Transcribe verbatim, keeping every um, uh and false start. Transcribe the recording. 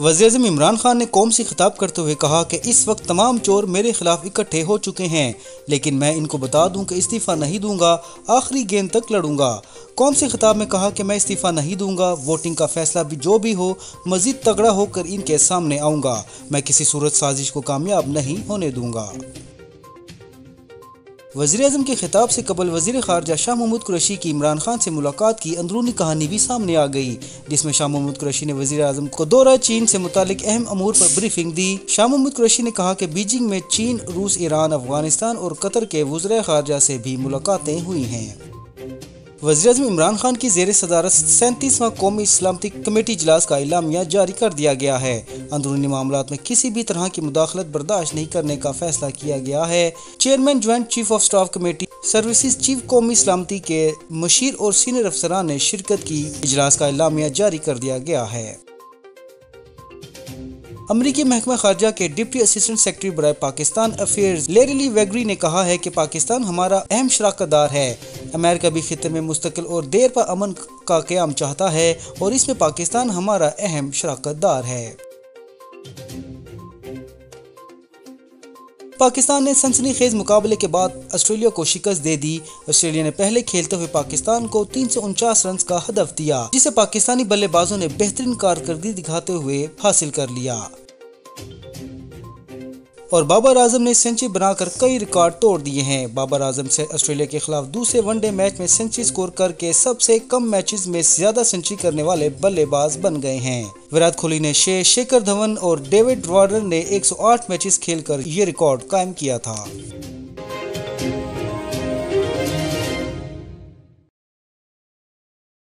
वज़ीर-ए-आज़म इमरान खान ने कौम से खिताब करते हुए कहा कि इस वक्त तमाम चोर मेरे खिलाफ इकट्ठे हो चुके हैं, लेकिन मैं इनको बता दूं कि इस्तीफ़ा नहीं दूंगा, आखिरी गेंद तक लड़ूंगा। कौम से खिताब में कहा कि मैं इस्तीफ़ा नहीं दूंगा, वोटिंग का फैसला भी जो भी हो मज़ीद तगड़ा होकर इनके सामने आऊँगा। मैं किसी सूरत साजिश को कामयाब नहीं होने दूँगा। वज़ीर-ए-आज़म के खिताब से कबल वज़ीर ख़ारजा शाह महमूद क़ुरैशी की इमरान खान से मुलाकात की अंदरूनी कहानी भी सामने आ गई, जिसमें शाह महमूद क़ुरैशी ने वज़ीर-ए-आज़म को दौरा चीन से मुतालिक अहम अमूर पर ब्रीफिंग दी। शाह महमूद क़ुरैशी ने कहा कि बीजिंग में चीन, रूस, ईरान, अफगानिस्तान और कतर के वज़ीर ख़ारजा से भी मुलाकातें हुई हैं। वज़ीर-ए-आज़म इमरान खान की ज़ेर सदारत सैंतीसवां कौमी इस्लामती कमेटी इजलास का इलामिया जारी कर दिया गया है। अंदरूनी मामलात में किसी भी तरह की मुदाखलत बर्दाश्त नहीं करने का फैसला किया गया है। Chairman joint chief of staff committee services, chief कौमी इस्लामती के मशीर और सीनियर अफसरान ने शिरकत की। इजलास का इलामिया जारी कर दिया गया है। अमरीकी महकमा खारजा के डिप्टी असिस्टेंट सेक्रेटरी बराए पाकिस्तान अफेयर्स लेरेली वेगरी ने कहा है कि पाकिस्तान हमारा अहम शराकतदार है। अमेरिका भी खित्ते में मुस्तकिल और देर पर अमन का क़याम चाहता है और इसमें पाकिस्तान हमारा अहम शराकतदार है। पाकिस्तान ने सनसनीखेज मुकाबले के बाद ऑस्ट्रेलिया को शिकस्त दे दी। ऑस्ट्रेलिया ने पहले खेलते हुए पाकिस्तान को तीन सौ उनचास रन का हदफ दिया, जिसे पाकिस्तानी बल्लेबाजों ने बेहतरीन कारकर्दगी दिखाते हुए हासिल कर लिया और बाबर आजम ने सेंचुरी बनाकर कई रिकॉर्ड तोड़ दिए हैं। बाबर आजम से ऑस्ट्रेलिया के खिलाफ दूसरे वनडे मैच में सेंचुरी स्कोर करके सबसे कम मैचेस में ज्यादा सेंचुरी करने वाले बल्लेबाज बन गए हैं। विराट कोहली ने शे शेखर धवन और डेविड वॉर्नर ने एक सौ आठ मैचेस खेलकर ये रिकॉर्ड कायम किया था।